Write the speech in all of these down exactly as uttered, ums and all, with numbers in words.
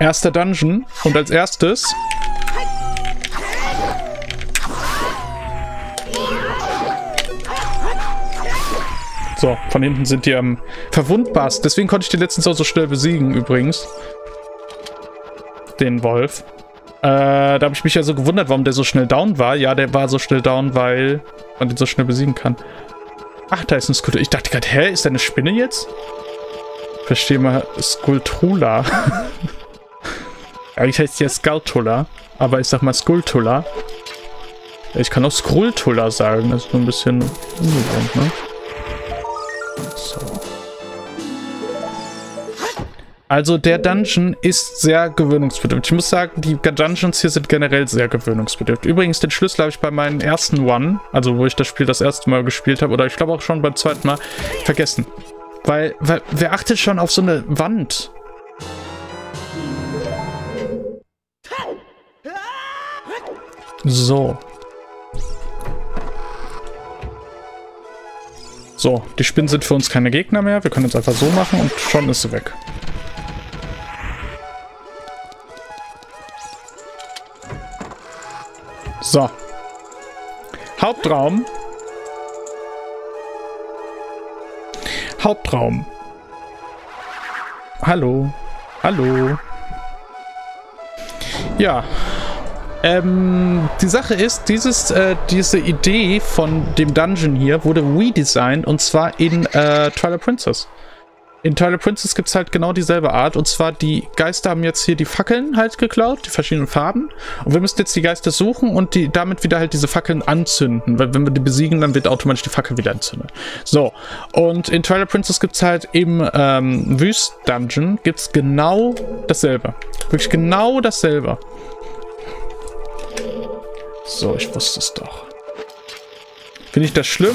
Erster Dungeon. Und als erstes so, von hinten sind die am verwundbarsten. Deswegen konnte ich den letztens auch so schnell besiegen, übrigens. Den Wolf. Äh, da habe ich mich ja so gewundert, warum der so schnell down war. Ja, der war so schnell down, weil man den so schnell besiegen kann. Ach, da ist ein Skulltula. Ich dachte gerade, hä, ist da eine Spinne jetzt? Verstehe mal, Skulltula. Eigentlich heißt die ja Skulltula, aber ich sag mal Skulltula. Ich kann auch Skulltula sagen, das ist nur ein bisschen ungewohnt, ne? So. Also der Dungeon ist sehr gewöhnungsbedürftig. Ich muss sagen, die Dungeons hier sind generell sehr gewöhnungsbedürftig. Übrigens, den Schlüssel habe ich bei meinem ersten One, also wo ich das Spiel das erste Mal gespielt habe, oder ich glaube auch schon beim zweiten Mal, vergessen. Weil, weil wer achtet schon auf so eine Wand? So. So, die Spinnen sind für uns keine Gegner mehr. Wir können es einfach so machen und schon ist sie weg. So. Hauptraum. Hauptraum. Hallo. Hallo. Ja. Ähm, die Sache ist, dieses, äh, diese Idee von dem Dungeon hier wurde redesigned und zwar in äh, Twilight Princess. In Twilight Princess gibt es halt genau dieselbe Art. Und zwar, die Geister haben jetzt hier die Fackeln halt geklaut, die verschiedenen Farben. Und wir müssen jetzt die Geister suchen und die damit wieder halt diese Fackeln anzünden. Weil wenn wir die besiegen, dann wird automatisch die Fackel wieder entzündet. So, und in Twilight Princess gibt es halt im ähm, Wüst-Dungeon gibt es genau dasselbe. Wirklich genau dasselbe. So, ich wusste es doch. Finde ich das schlimm?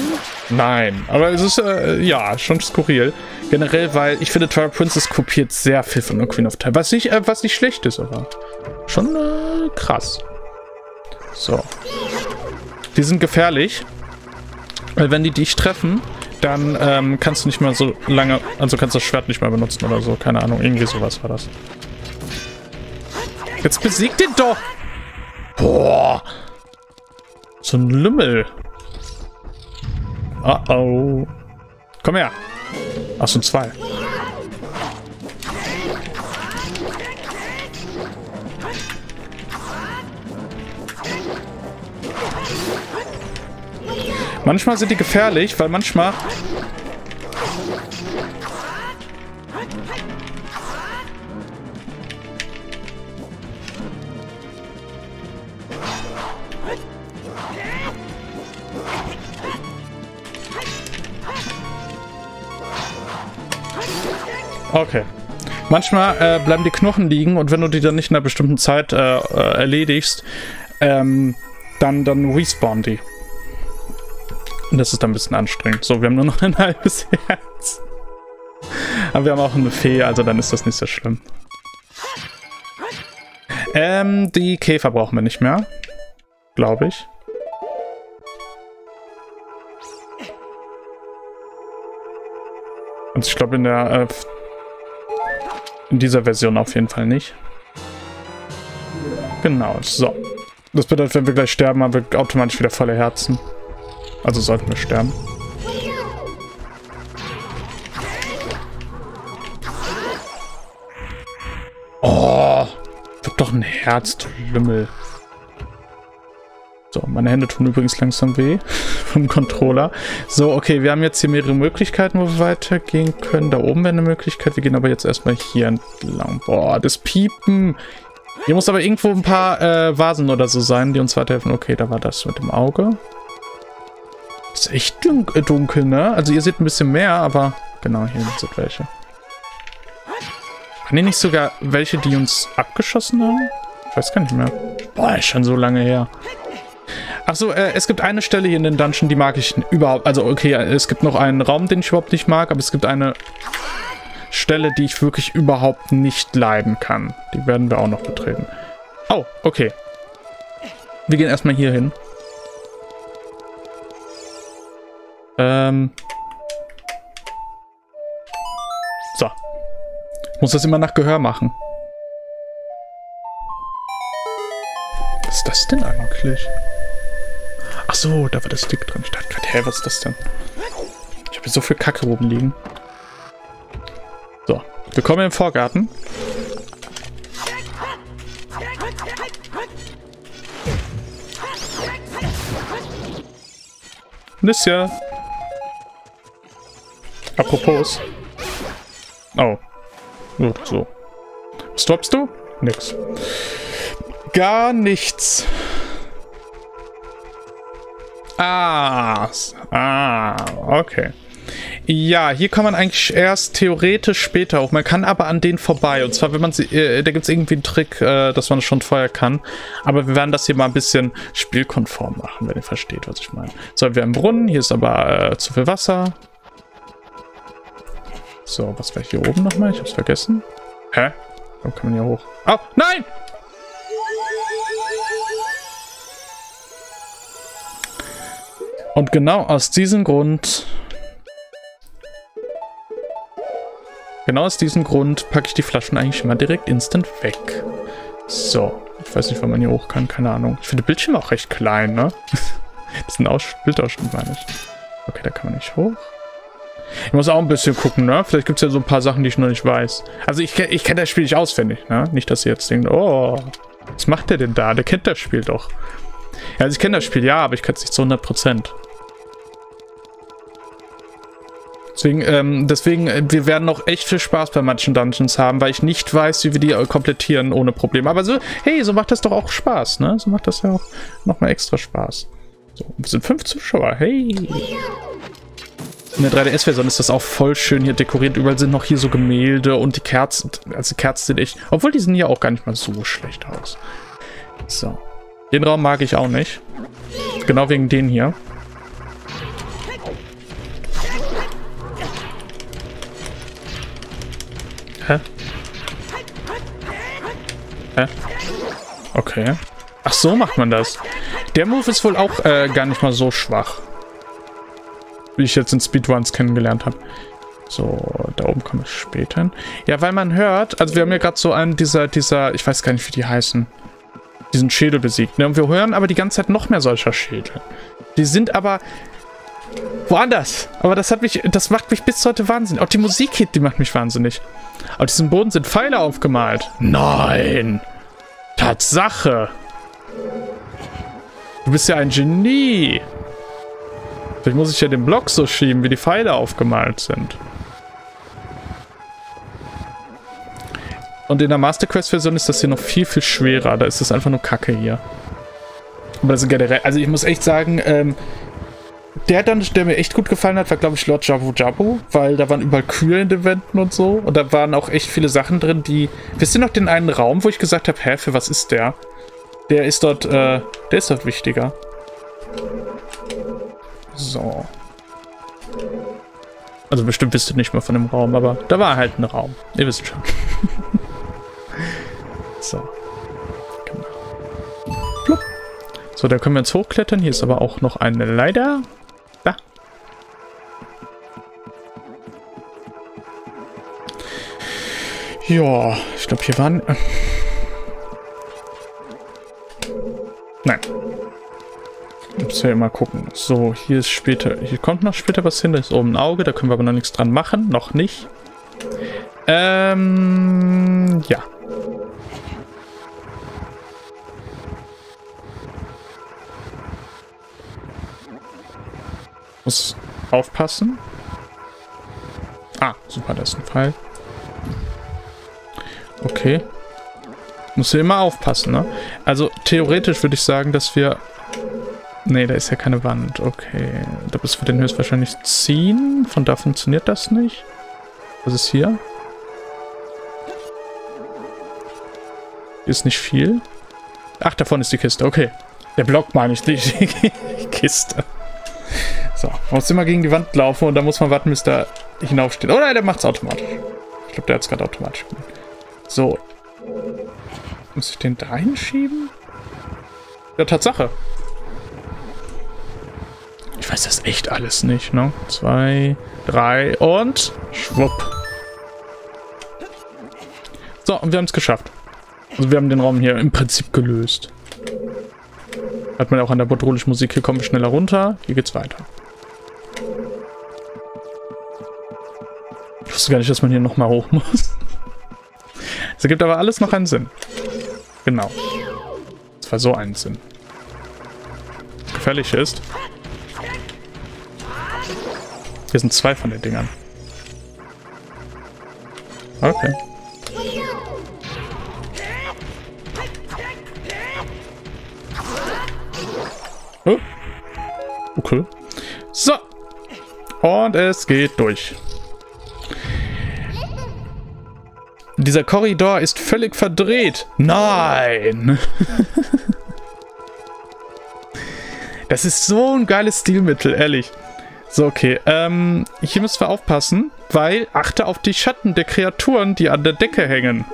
Nein. Aber es ist, äh, ja, schon skurril. Generell, weil ich finde, Twilight Princess kopiert sehr viel von der Queen of Time. Was nicht, äh, was nicht schlecht ist, aber schon äh, krass. So. Die sind gefährlich. Weil wenn die dich treffen, dann ähm, kannst du nicht mehr so lange, also kannst du das Schwert nicht mehr benutzen oder so. Keine Ahnung, irgendwie sowas war das. Jetzt besiegt den doch! Boah! So ein Lümmel. Oh oh. Komm her. Ach so, zwei. Manchmal sind die gefährlich, weil manchmal... Okay. Manchmal äh, bleiben die Knochen liegen und wenn du die dann nicht in einer bestimmten Zeit äh, erledigst, ähm, dann, dann respawnen die. Und das ist dann ein bisschen anstrengend. So, wir haben nur noch ein halbes Herz. Aber wir haben auch eine Fee, also dann ist das nicht so schlimm. Ähm, die Käfer brauchen wir nicht mehr. Glaube ich. Also ich glaube in der... Äh, In dieser Version auf jeden Fall nicht. Genau, so. Das bedeutet, wenn wir gleich sterben, haben wir automatisch wieder volle Herzen. Also sollten wir sterben. Oh, ich hab doch ein Herz, du Lümmel. So, meine Hände tun übrigens langsam weh vom Controller. So, okay, wir haben jetzt hier mehrere Möglichkeiten, wo wir weitergehen können. Da oben wäre eine Möglichkeit. Wir gehen aber jetzt erstmal hier entlang. Boah, das Piepen. Hier muss aber irgendwo ein paar äh, Vasen oder so sein, die uns weiterhelfen. Okay, da war das mit dem Auge. Ist echt dun dunkel, ne? Also ihr seht ein bisschen mehr, aber genau, hier sind welche. Waren die nicht sogar welche, die uns abgeschossen haben? Ich weiß gar nicht mehr. Boah, ist schon so lange her. Achso, äh, es gibt eine Stelle hier in den Dungeon, die mag ich überhaupt. Also, okay, es gibt noch einen Raum, den ich überhaupt nicht mag, aber es gibt eine Stelle, die ich wirklich überhaupt nicht leiden kann. Die werden wir auch noch betreten. Oh, okay. Wir gehen erstmal hier hin. Ähm. So. Ich muss das immer nach Gehör machen. Was ist das denn eigentlich? Ach so, da war das Stick drin. Ich dachte, hä, was ist das denn? Ich habe hier so viel Kacke oben liegen. So, wir kommen in den Vorgarten. Nüsschen. Apropos. Oh. So. Stoppst du? Nix. Gar nichts. Ah. Ah. Okay. Ja, hier kann man eigentlich erst theoretisch später hoch. Man kann aber an denen vorbei. Und zwar, wenn man sie. Äh, da gibt es irgendwie einen Trick, äh, dass man das schon vorher kann. Aber wir werden das hier mal ein bisschen spielkonform machen, wenn ihr versteht, was ich meine. So, wir haben einen Brunnen. Hier ist aber äh, zu viel Wasser. So, was war hier oben nochmal? Ich hab's vergessen. Hä? Warum kann man hier hoch? Oh, nein! Und genau aus diesem Grund. Genau aus diesem Grund packe ich die Flaschen eigentlich immer direkt instant weg. So. Ich weiß nicht, wann man hier hoch kann. Keine Ahnung. Ich finde die Bildschirme auch recht klein, ne? Das sind auch Bildausschnitt, meine ich. Okay, da kann man nicht hoch. Ich muss auch ein bisschen gucken, ne? Vielleicht gibt es ja so ein paar Sachen, die ich noch nicht weiß. Also ich, ich kenne das Spiel nicht auswendig, ne? Nicht, dass ihr jetzt denkt, oh, was macht der denn da? Der kennt das Spiel doch. Ja, also ich kenne das Spiel, ja, aber ich kann es nicht zu hundert Prozent. Deswegen, ähm, deswegen, wir werden noch echt viel Spaß bei manchen Dungeons haben, weil ich nicht weiß, wie wir die komplettieren ohne Probleme. Aber so, hey, so macht das doch auch Spaß, ne? So macht das ja auch nochmal extra Spaß. So, wir sind fünf Zuschauer, hey. In der drei D S-Version ist das auch voll schön hier dekoriert. Überall sind noch hier so Gemälde und die Kerzen. Also die Kerzen sind echt. Obwohl, die sehen hier auch gar nicht mal so schlecht aus. So. Den Raum mag ich auch nicht. Genau wegen denen hier. Hä? Hä? Okay. Ach, so macht man das. Der Move ist wohl auch äh, gar nicht mal so schwach. Wie ich jetzt in Speedruns kennengelernt habe. So, da oben komme ich später hin. Ja, weil man hört, also wir haben ja gerade so einen dieser, dieser, ich weiß gar nicht, wie die heißen, diesen Schädel besiegt. Ne? Und wir hören aber die ganze Zeit noch mehr solcher Schädel. Die sind aber woanders. Aber das hat mich, das macht mich bis heute wahnsinnig. Auch die Musik hier, die macht mich wahnsinnig. Auf diesem Boden sind Pfeile aufgemalt. Nein! Tatsache! Du bist ja ein Genie! Vielleicht muss ich ja den Block so schieben, wie die Pfeile aufgemalt sind. Und in der Master Quest-Version ist das hier noch viel, viel schwerer. Da ist das einfach nur Kacke hier. Aber das sind generell. Also ich muss echt sagen, ähm, der Dungeon, der mir echt gut gefallen hat, war, glaube ich, Lord Jabu Jabu. Weil da waren überall Kühe in den Wänden und so. Und da waren auch echt viele Sachen drin, die. Wisst ihr noch den einen Raum, wo ich gesagt habe, hä, für was ist der? Der ist dort, äh, der ist dort wichtiger. So. Also bestimmt wisst ihr nicht mal von dem Raum, aber da war halt ein Raum. Ihr wisst schon. So. Genau. Plupp. So, da können wir jetzt hochklettern. Hier ist aber auch noch eine Leiter. Da. Ja, ich glaube hier waren... Nein. Müssen wir mal gucken. So, hier ist später. Hier kommt noch später was hin. Da ist oben ein Auge. Da können wir aber noch nichts dran machen. Noch nicht. Ähm. Ja. Muss aufpassen. Ah, super, da ist ein Pfeil. Okay. Muss hier immer aufpassen, ne? Also, theoretisch würde ich sagen, dass wir. Ne, da ist ja keine Wand. Okay. Da müssen wir den höchstwahrscheinlich ziehen. Von da funktioniert das nicht. Was ist hier? Ist nicht viel. Ach, da vorne ist die Kiste. Okay. Der Block meine ich nicht. Die Kiste. So. Man muss immer gegen die Wand laufen und dann muss man warten, bis da hinaufsteht. Oh nein, der macht's automatisch. Ich glaube, der hat es gerade automatisch gemacht. So. Muss ich den da hinschieben? Ja, Tatsache. Ich weiß das echt alles nicht, ne? Zwei, drei und schwupp. So, und wir haben es geschafft. Also wir haben den Raum hier im Prinzip gelöst. Hat man auch an der bedrohlichen Musik. Hier kommen wir schneller runter. Hier geht's weiter. Ich wusste gar nicht, dass man hier nochmal hoch muss. Es ergibt aber alles noch einen Sinn. Genau. Das war so ein Sinn. Gefährlich ist. Hier sind zwei von den Dingern. Okay. Oh. Okay. So. Und es geht durch. Dieser Korridor ist völlig verdreht. Nein! Das ist so ein geiles Stilmittel, ehrlich. So, okay. Ähm, hier müssen wir aufpassen, weil achte auf die Schatten der Kreaturen, die an der Decke hängen.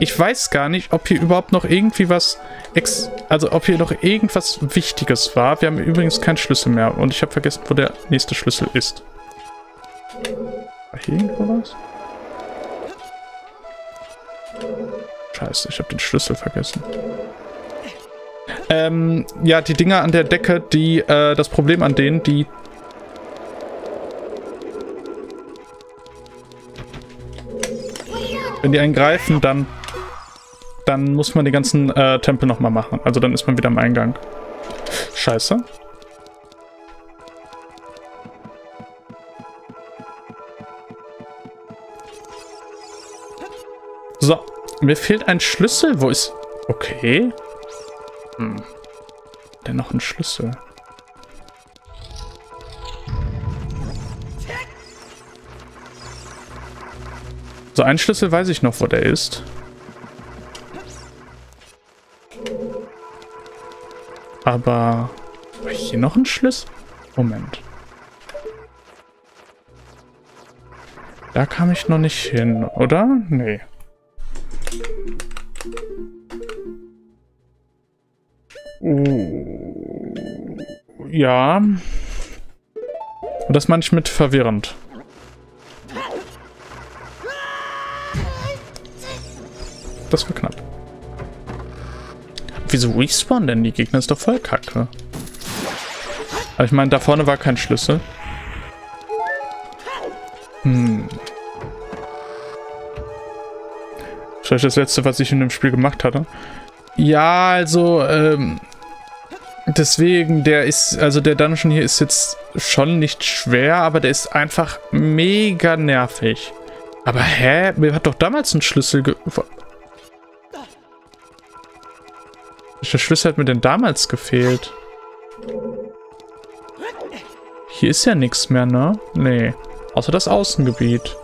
Ich weiß gar nicht, ob hier überhaupt noch irgendwie was... Ex also, ob hier noch irgendwas Wichtiges war. Wir haben übrigens keinen Schlüssel mehr. Und ich habe vergessen, wo der nächste Schlüssel ist. War hier irgendwo was? Scheiße, ich habe den Schlüssel vergessen. Ähm, ja, die Dinger an der Decke, die, äh, das Problem an denen, die... Wenn die einen greifen, dann... Dann muss man den ganzen äh, Tempel nochmal machen. Also dann ist man wieder am Eingang. Scheiße. So. Mir fehlt ein Schlüssel. Wo ist... Okay. Hm. Denn noch ein Schlüssel. So, ein Schlüssel weiß ich noch, wo der ist. Aber... War hier noch ein Schlüssel? Moment. Da kam ich noch nicht hin, oder? Nee. Uh, ja. Und das meine ich mit verwirrend. Das war knapp. Wieso respawnen denn die Gegner? Ist doch voll kacke. Aber ich meine, da vorne war kein Schlüssel. Hm. Vielleicht das letzte, was ich in dem Spiel gemacht hatte. Ja, also, ähm, deswegen, der ist, also der Dungeon hier ist jetzt schon nicht schwer, aber der ist einfach mega nervig. Aber hä? Mir hat doch damals ein Schlüssel ge... Welcher Schlüssel hat mir denn damals gefehlt? Hier ist ja nichts mehr, ne? Nee. Außer das Außengebiet.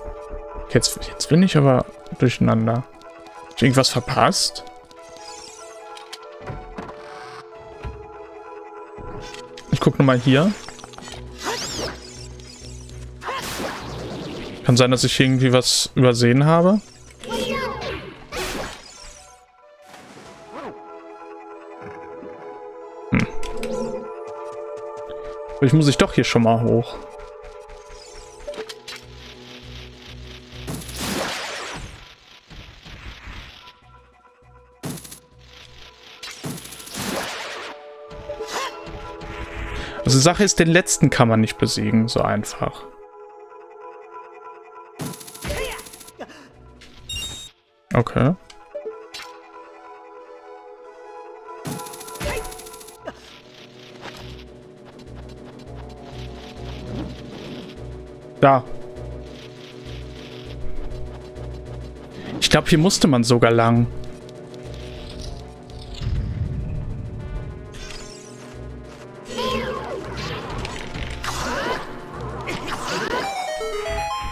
Jetzt, jetzt bin ich aber durcheinander. Hab ich irgendwas verpasst? Guck nochmal hier. Kann sein, dass ich irgendwie was übersehen habe. Hm. Vielleicht muss ich doch hier schon mal hoch. Also die Sache ist, den letzten kann man nicht besiegen, so einfach. Okay. Da. Ich glaube, hier musste man sogar lang.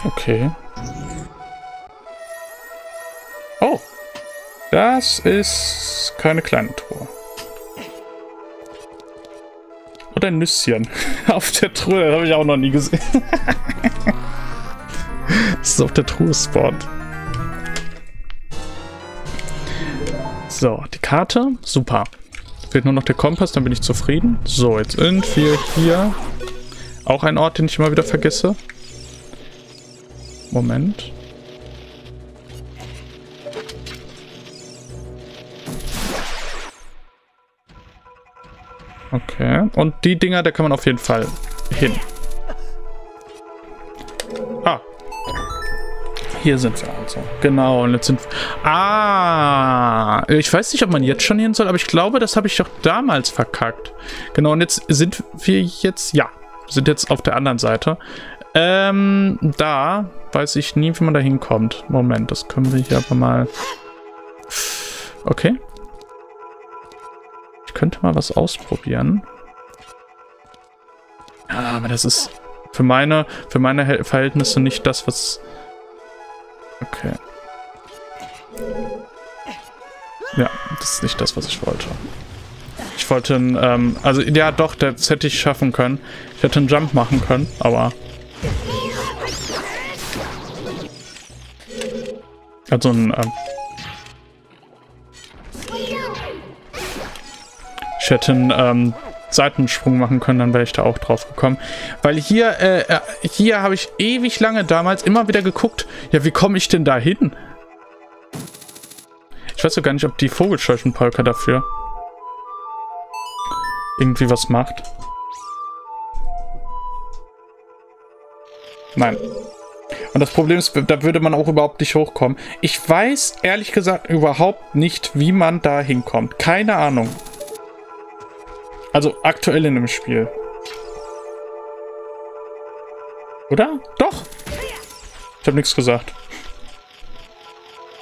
Okay. Oh. Das ist keine kleine Truhe. Oder ein Nüsschen. Auf der Truhe, das habe ich auch noch nie gesehen. Das ist auf der Truhe-Spot. So, die Karte. Super. Fehlt nur noch der Kompass, dann bin ich zufrieden. So, jetzt sind wir hier. Auch ein Ort, den ich immer wieder vergesse. Moment. Okay. Und die Dinger, da kann man auf jeden Fall hin. Ah. Hier sind wir also. Genau. Und jetzt sind wir... Ah. Ich weiß nicht, ob man jetzt schon hin soll, aber ich glaube, das habe ich doch damals verkackt. Genau. Und jetzt sind wir jetzt... Ja. Sind jetzt auf der anderen Seite. Ähm, da weiß ich nie, wie man da hinkommt. Moment, das können wir hier aber mal... Okay. Ich könnte mal was ausprobieren. Ja, aber das ist für meine, für meine Verhältnisse nicht das, was... Okay. Ja, das ist nicht das, was ich wollte. Ich wollte einen, ähm, also ja doch, das hätte ich schaffen können. Ich hätte einen Jump machen können, aber... Also ein, ähm... Ich hätte einen ähm, Seitensprung machen können, dann wäre ich da auch drauf gekommen. Weil hier, äh, hier habe ich ewig lange damals immer wieder geguckt, ja, wie komme ich denn da hin? Ich weiß ja gar nicht, ob die Vogelscheuchenpolka dafür irgendwie was macht. Nein. Und das Problem ist, da würde man auch überhaupt nicht hochkommen. Ich weiß ehrlich gesagt überhaupt nicht, wie man da hinkommt. Keine Ahnung. Also aktuell in dem Spiel. Oder? Doch. Ich habe nichts gesagt.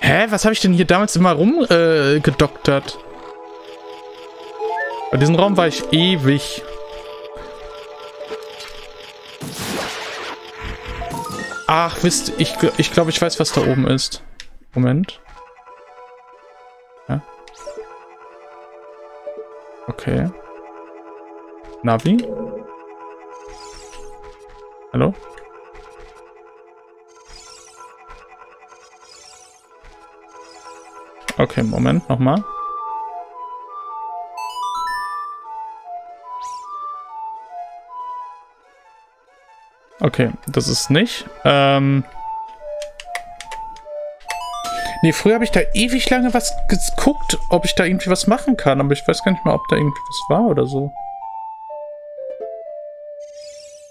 Hä? Was habe ich denn hier damals immer rumgedoktert? Äh, Bei diesem Raum war ich ewig. Ach, wisst ihr, ich, ich glaube, ich weiß, was da oben ist. Moment. Ja. Okay. Navi? Hallo? Okay, Moment, nochmal. Okay, das ist nicht. Ähm. Ne, früher habe ich da ewig lange was geguckt, ob ich da irgendwie was machen kann. Aber ich weiß gar nicht mal, ob da irgendwie was war oder so.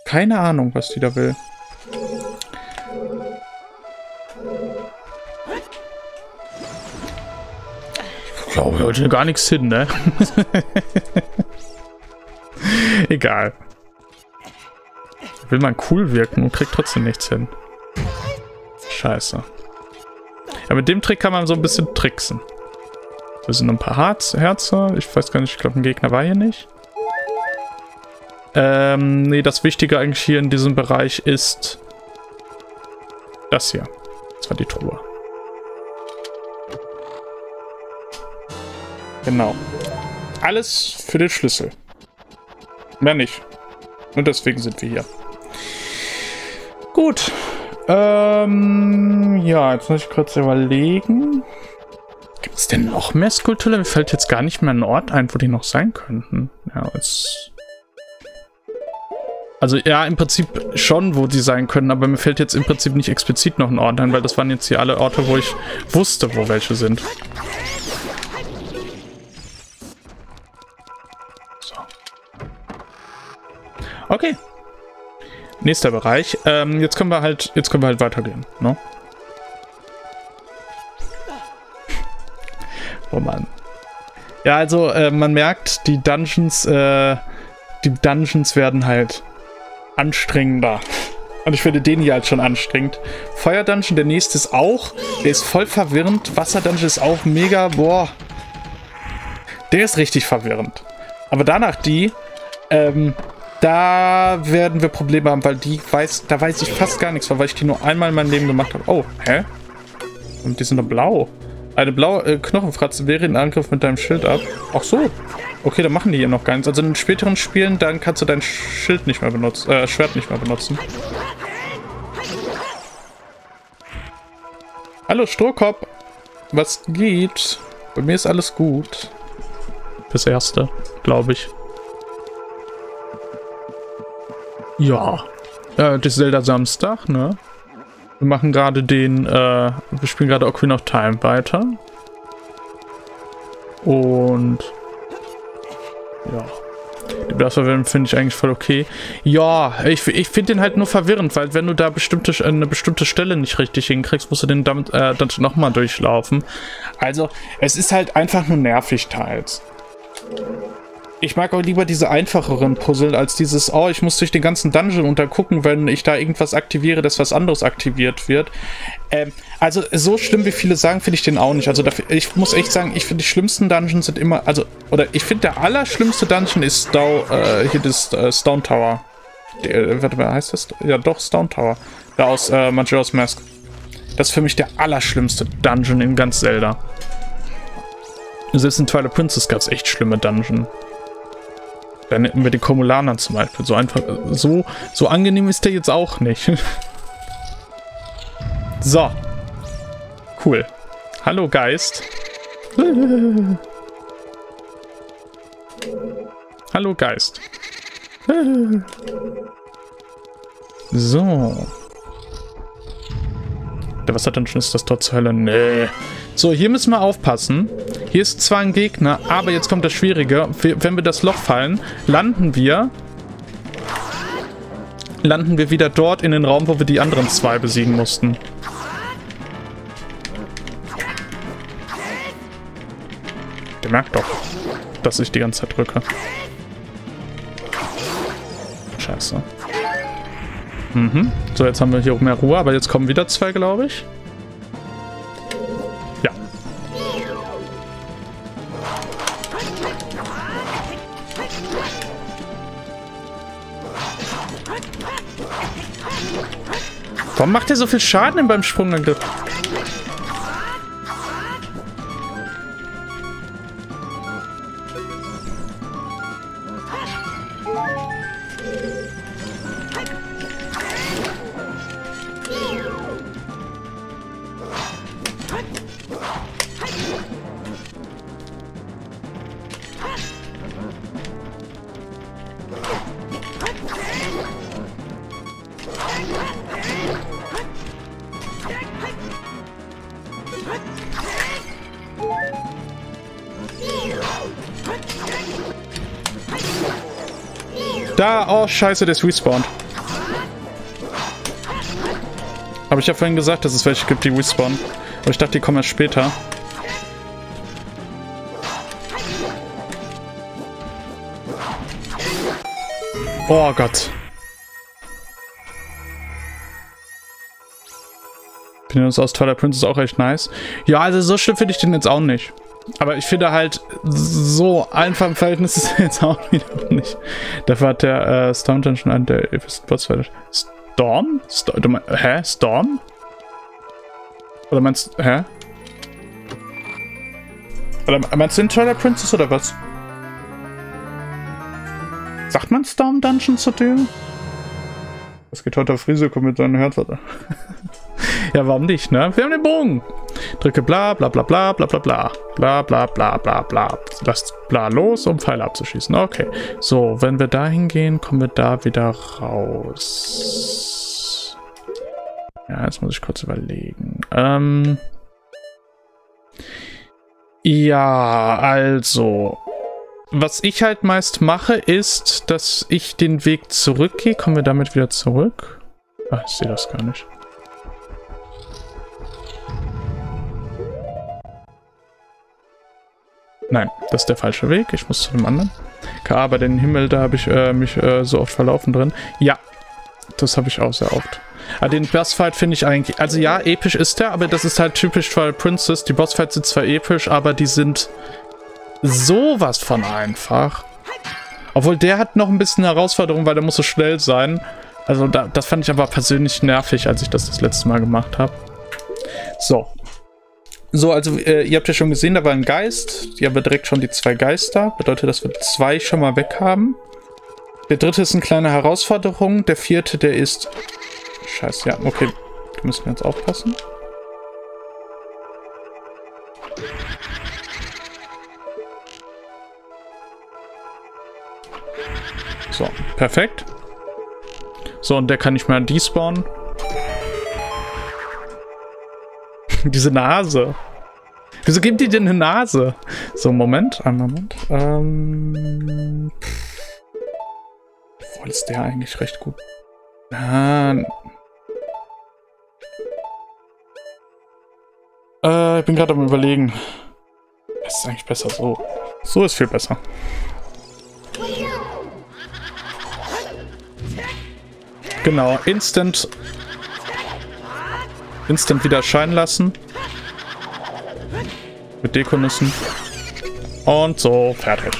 Keine Ahnung, was die da will. Ich glaube, heute gar nichts hin, ne? Egal. Will man cool wirken und kriegt trotzdem nichts hin. Scheiße. Ja, mit dem Trick kann man so ein bisschen tricksen. Da sind ein paar Herze. Ich weiß gar nicht, ich glaube, ein Gegner war hier nicht. Ähm, nee, das Wichtige eigentlich hier in diesem Bereich ist das hier. Das war die Truhe. Genau. Alles für den Schlüssel. Mehr nicht. Und deswegen sind wir hier. Gut. Ähm, ja, jetzt muss ich kurz überlegen. Gibt es denn noch mehr Skulltula? Mir fällt jetzt gar nicht mehr ein Ort ein, wo die noch sein könnten. Ja, es... Also ja, im Prinzip schon, wo sie sein können, aber mir fällt jetzt im Prinzip nicht explizit noch ein Ort ein, weil das waren jetzt hier alle Orte, wo ich wusste, wo welche sind. So. Okay. Nächster Bereich. Ähm, jetzt können wir halt, jetzt können wir halt weitergehen, ne? Oh Mann. Ja, also äh, man merkt, die Dungeons, äh, die Dungeons werden halt anstrengender. Und ich finde den hier halt schon anstrengend. Feuer Dungeon, der nächste ist auch. Der ist voll verwirrend. Wasser Dungeon ist auch mega. Boah. Der ist richtig verwirrend. Aber danach die, ähm, da werden wir Probleme haben, weil die weiß, da weiß ich fast gar nichts, weil ich die nur einmal in meinem Leben gemacht habe. Oh, hä? Und die sind doch blau. Eine blaue äh, Knochenfratze wäre in Angriff mit deinem Schild ab. Ach so. Okay, dann machen die hier noch gar nichts. Also in späteren Spielen, dann kannst du dein Schild nicht mehr benutzen, äh, Schwert nicht mehr benutzen. Hallo, Strohkopf. Was geht? Bei mir ist alles gut. Das erste, glaube ich. Ja. Äh, das Zelda Samstag, ne? Wir machen gerade den, äh, wir spielen gerade Queen of Time weiter. Und... Ja. Das finde ich eigentlich voll okay. Ja, ich, ich finde den halt nur verwirrend, weil wenn du da bestimmte, eine bestimmte Stelle nicht richtig hinkriegst, musst du den dann, äh, dann nochmal durchlaufen. Also, es ist halt einfach nur nervig teils. Ich mag auch lieber diese einfacheren Puzzle als dieses, oh, ich muss durch den ganzen Dungeon untergucken, wenn ich da irgendwas aktiviere, dass was anderes aktiviert wird. Ähm, also so schlimm, wie viele sagen, finde ich den auch nicht. Also dafür, ich muss echt sagen, ich finde die schlimmsten Dungeons sind immer, also, oder ich finde der allerschlimmste Dungeon ist Stau, äh, hier das äh, Stone Tower. Der, warte mal, heißt das? Ja doch, Stone Tower. Da aus äh, Majora's Mask. Das ist für mich der allerschlimmste Dungeon in ganz Zelda. Selbst in Twilight Princess gab es echt schlimme Dungeon. Dann hätten wir die Komulaner zum Beispiel. So einfach, so, so angenehm ist der jetzt auch nicht. So. Cool. Hallo, Geist. Hallo, Geist. So. Der Wasserdungeon, ist das dort zur Hölle? Nee. So, hier müssen wir aufpassen. Hier ist zwar ein Gegner, aber jetzt kommt das Schwierige. Wenn wir das Loch fallen, landen wir... Landen wir wieder dort in den Raum, wo wir die anderen zwei besiegen mussten. Der merkt doch, dass ich die ganze Zeit drücke. Scheiße. Mhm. So, jetzt haben wir hier mehr Ruhe, aber jetzt kommen wieder zwei, glaube ich. Warum macht er so viel Schaden beim Sprungangriff? Da, oh scheiße, der ist respawned. Aber ich habe vorhin gesagt, dass es welche gibt, die respawnen. Aber ich dachte, die kommen erst später. Oh Gott. Ich finde das aus Twilight Princess auch echt nice. Ja, also so schlimm finde ich den jetzt auch nicht. Aber ich finde halt, so einfach im Verhältnis ist er jetzt auch wieder nicht. Dafür hat der äh, Storm Dungeon an der Bossfight. Storm? Sto du mein, hä? Storm? Oder meinst du. Hä? Oder meinst du den Twilight Princess oder was? Sagt man Storm Dungeon zu dem? Das geht heute auf Risiko mit seinem Herz. Ja, warum nicht, ne? Wir haben den Bogen! Drücke bla bla bla bla bla bla bla bla bla bla bla bla. Lasst bla los, um Pfeile abzuschießen. Okay. So, wenn wir da hingehen, kommen wir da wieder raus. Ja, jetzt muss ich kurz überlegen. Ähm. Ja, also. Was ich halt meist mache, ist, dass ich den Weg zurückgehe. Kommen wir damit wieder zurück? Ach, ich sehe das gar nicht. Nein, das ist der falsche Weg. Ich muss zu dem anderen. K A bei den Himmel, da habe ich äh, mich äh, so oft verlaufen drin. Ja, das habe ich auch sehr oft. Ah, den Bossfight finde ich eigentlich... Also ja, episch ist der, aber das ist halt typisch Twilight Princess. Die Bossfights sind zwar episch, aber die sind sowas von einfach. Obwohl, der hat noch ein bisschen Herausforderung, weil der muss so schnell sein. Also da, das fand ich aber persönlich nervig, als ich das das letzte Mal gemacht habe. So. So, also äh, ihr habt ja schon gesehen, da war ein Geist. Hier haben wir direkt schon die zwei Geister. Bedeutet, dass wir zwei schon mal weg haben. Der dritte ist eine kleine Herausforderung. Der vierte, der ist... Scheiße, ja, okay. Da müssen wir jetzt aufpassen. So, perfekt. So, und der kann nicht mehr despawnen. Diese Nase. Wieso gibt die denn eine Nase? So, Moment. Einen Moment. Ähm, als der eigentlich recht gut. Ah, äh, ich bin gerade am Überlegen. Es ist eigentlich besser so. So ist viel besser. Genau, instant. Instant wieder scheinen lassen. Mit Dekonüssen. Und so, fertig.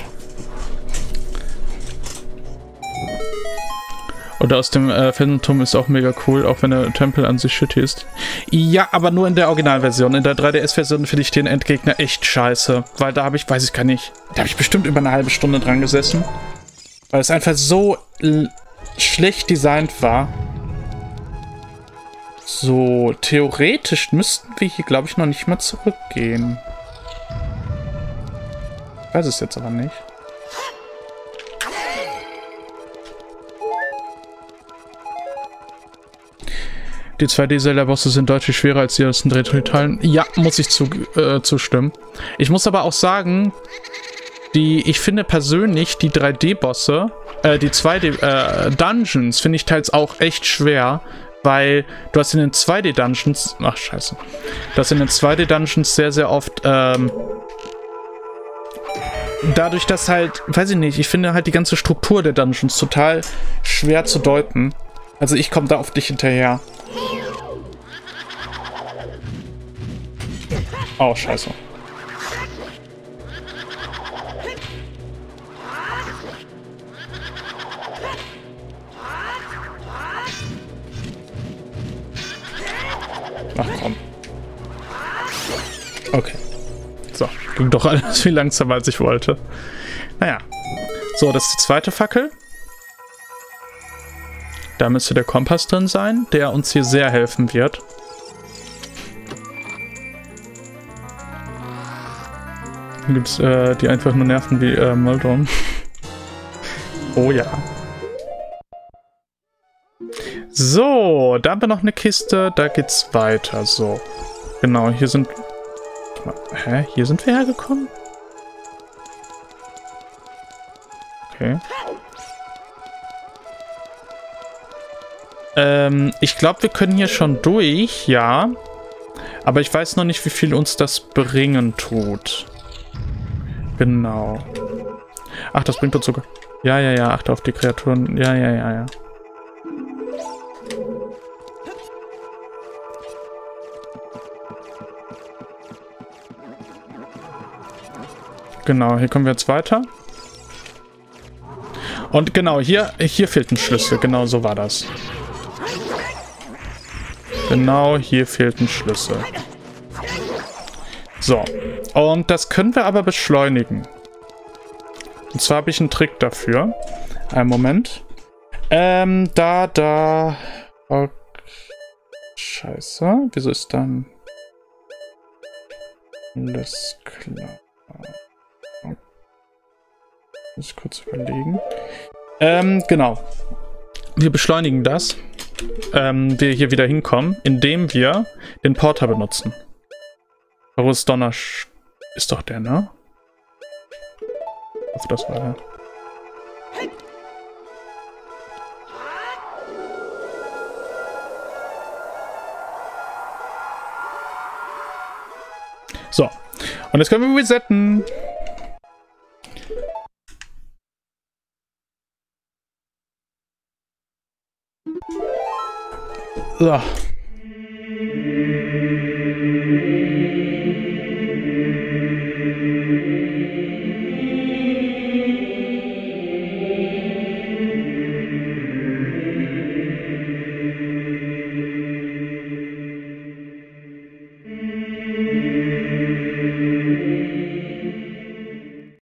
Und aus dem äh, Phantom ist auch mega cool, auch wenn der Tempel an sich shitty ist. Ja, aber nur in der Originalversion. In der drei D S-Version finde ich den Endgegner echt scheiße. Weil da habe ich, weiß ich gar nicht, da habe ich bestimmt über eine halbe Stunde dran gesessen. Weil es einfach so schlecht designt war. So, theoretisch müssten wir hier, glaube ich, noch nicht mal zurückgehen. Ich weiß es jetzt aber nicht. Die zwei D-Zelda-Bosse sind deutlich schwerer als die ersten drei Teilen. Ja, muss ich zu, äh, zustimmen. Ich muss aber auch sagen, die, ich finde persönlich die drei D-Bosse, äh, die zwei D-Dungeons, äh, finde ich teils auch echt schwer, weil du hast in den zwei D-Dungeons, ach scheiße, du hast in den zwei D-Dungeons sehr, sehr oft, ähm, dadurch, dass halt, weiß ich nicht, ich finde halt die ganze Struktur der Dungeons total schwer zu deuten. Also ich komme da oft nicht hinterher. Oh, scheiße. Ach komm. Okay. So, ging doch alles viel langsamer, als ich wollte. Naja. So, das ist die zweite Fackel. Da müsste der Kompass drin sein, der uns hier sehr helfen wird. Dann gibt es äh, die einfach nur nerven wie äh, Moldorm. Oh ja. So, da haben wir noch eine Kiste, da geht's weiter. So, genau, hier sind... Hä? Hier sind wir hergekommen? Okay. Ich glaube, wir können hier schon durch, ja. Aber ich weiß noch nicht, wie viel uns das bringen tut. Genau. Ach, das bringt uns sogar. Ja, ja, ja, achte auf die Kreaturen. Ja, ja, ja, ja. Genau, hier kommen wir jetzt weiter. Und genau, hier, hier fehlt ein Schlüssel. Genau so war das. Genau, hier fehlt ein Schlüssel. So, und das können wir aber beschleunigen. Und zwar habe ich einen Trick dafür. Einen Moment. Ähm, da, da... Oh, scheiße, wieso ist dann... Alles klar. Muss ich kurz überlegen. Ähm, genau. Wir beschleunigen das. Ähm, wir hier wieder hinkommen, indem wir den Porter benutzen. Horus Donner ist doch der, ne? Ich hoffe, das war der. So. Und jetzt können wir resetten. Ugh.